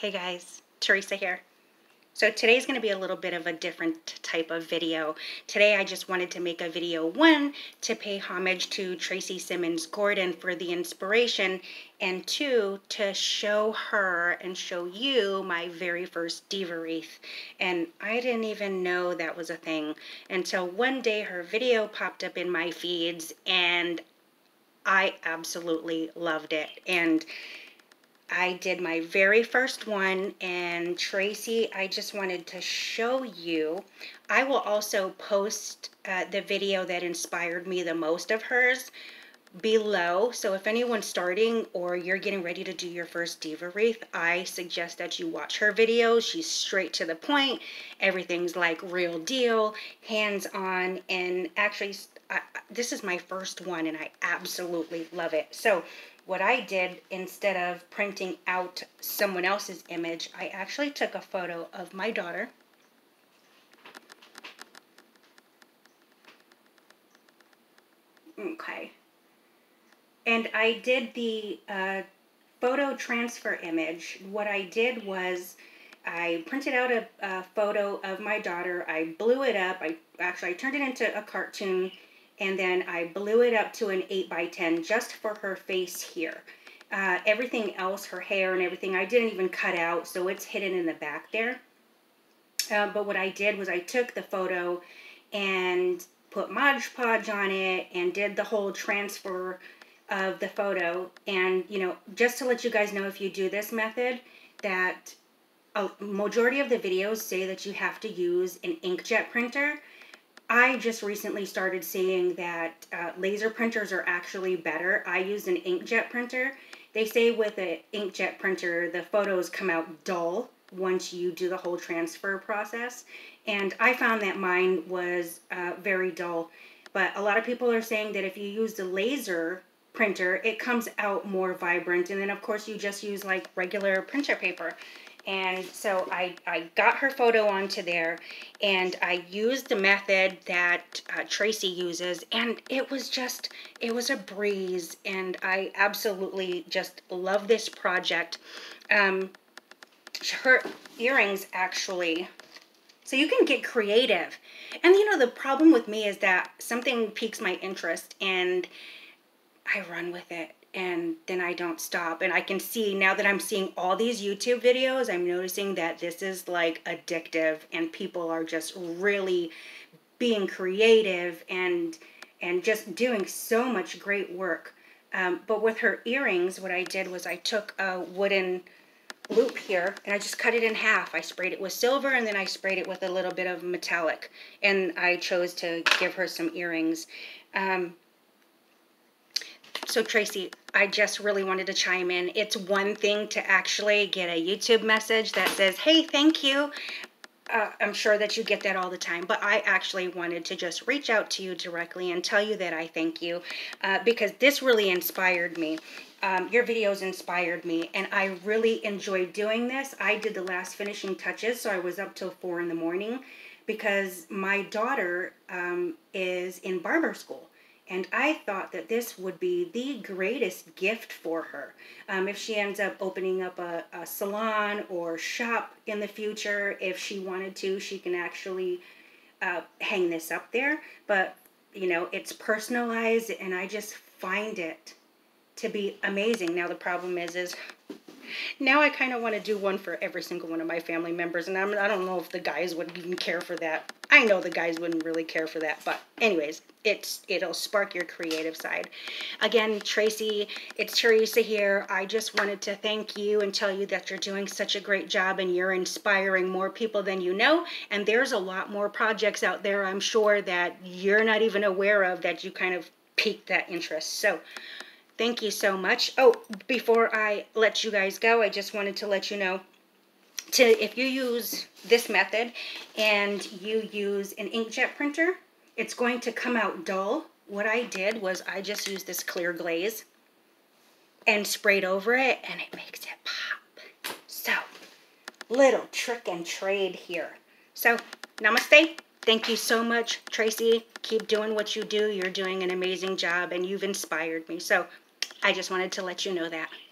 Hey guys, Teresa here. So today's going to be a little bit of a different type of video. Today I just wanted to make a video, one, to pay homage to Tracy Simmons Gordon for the inspiration, and two, to show her and show you my very first Diva Wreath. And I didn't even know that was a thing until one day her video popped up in my feeds and I absolutely loved it. And I did my very first one, and Tracy, I just wanted to show you. I will also post the video that inspired me the most of hers below. So if anyone's starting or you're getting ready to do your first Diva Wreath, I suggest that you watch her videos. She's straight to the point. Everything's like real deal, hands-on, and actually, this is my first one, and I absolutely love it. So what I did, instead of printing out someone else's image, I actually took a photo of my daughter. Okay. And I did the photo transfer image. What I did was I printed out a photo of my daughter. I blew it up. I turned it into a cartoon, and then I blew it up to an 8x10 just for her face here. Everything else, her hair and everything, I didn't even cut out, so it's hidden in the back there. But what I did was I took the photo and put Mod Podge on it and did the whole transfer of the photo. And, you know, just to let you guys know, if you do this method, that a majority of the videos say that you have to use an inkjet printer. I just recently started seeing that laser printers are actually better. I use an inkjet printer. They say with an inkjet printer, the photos come out dull once you do the whole transfer process. And I found that mine was very dull. But a lot of people are saying that if you use the laser printer, it comes out more vibrant. And then, of course, you just use like regular printer paper. And so I got her photo onto there, and I used the method that Tracy uses, and it was a breeze, and I absolutely just love this project. Her earrings actually, so you can get creative. And you know, the problem with me is that something piques my interest, and I run with it. And then I don't stop. And I can see, now that I'm seeing all these YouTube videos, I'm noticing that this is like addictive, and people are just really being creative and just doing so much great work. But with her earrings, what I did was I took a wooden loop here and I just cut it in half. I sprayed it with silver, and then I sprayed it with a little bit of metallic, and I chose to give her some earrings. So Tracy, I just really wanted to chime in. It's one thing to actually get a YouTube message that says, hey, thank you. I'm sure that you get that all the time, but I actually wanted to just reach out to you directly and tell you that I thank you, because this really inspired me. Your videos inspired me, and I really enjoyed doing this. I did the last finishing touches, so I was up till 4 in the morning because my daughter is in barber school. And I thought that this would be the greatest gift for her. If she ends up opening up a salon or shop in the future, if she wanted to, she can actually hang this up there. But, you know, it's personalized, and I just find it to be amazing. Now, the problem is now I kind of want to do one for every single one of my family members, and I don't know if the guys would even care for that. I know the guys wouldn't really care for that, but anyways, it'll spark your creative side. Again, Tracy, it's Teresa here. I just wanted to thank you and tell you that you're doing such a great job, and you're inspiring more people than you know, and there's a lot more projects out there, I'm sure, that you're not even aware of, that you kind of piqued that interest. So thank you so much. Oh, before I let you guys go, I just wanted to let you know, if you use this method and you use an inkjet printer, it's going to come out dull. What I did was I just used this clear glaze and sprayed over it, and it makes it pop. So, little trick and trade here. So, namaste. Thank you so much, Tracy. Keep doing what you do. You're doing an amazing job, and you've inspired me. So, I just wanted to let you know that.